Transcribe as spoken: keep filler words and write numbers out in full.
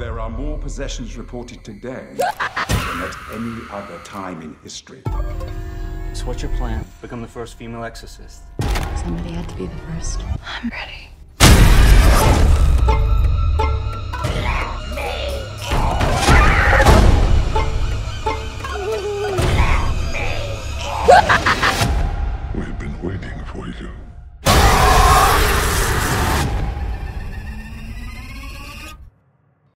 there are more possessions reported today than at any other time in history. So what's your plan? Become the first female exorcist. Somebody had to be the first. I'm ready. We've been waiting for you.